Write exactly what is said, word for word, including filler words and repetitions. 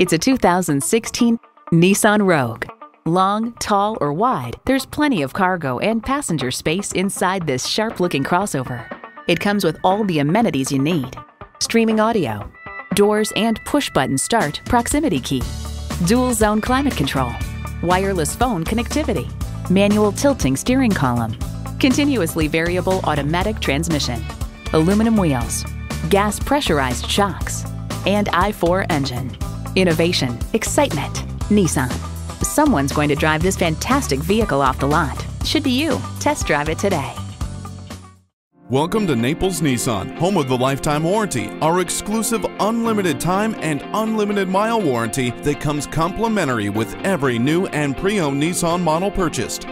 It's a two thousand sixteen Nissan Rogue. Long, tall, or wide, there's plenty of cargo and passenger space inside this sharp-looking crossover. It comes with all the amenities you need. Streaming audio, doors and push-button start proximity key, dual-zone climate control, wireless phone connectivity, manual tilting steering column, continuously variable automatic transmission, aluminum wheels, gas pressurized shocks, and I four engine. Innovation, excitement, Nissan. Someone's going to drive this fantastic vehicle off the lot. Should be you. Test drive it today. Welcome to Naples Nissan, home of the lifetime warranty, our exclusive unlimited time and unlimited mile warranty that comes complimentary with every new and pre-owned Nissan model purchased.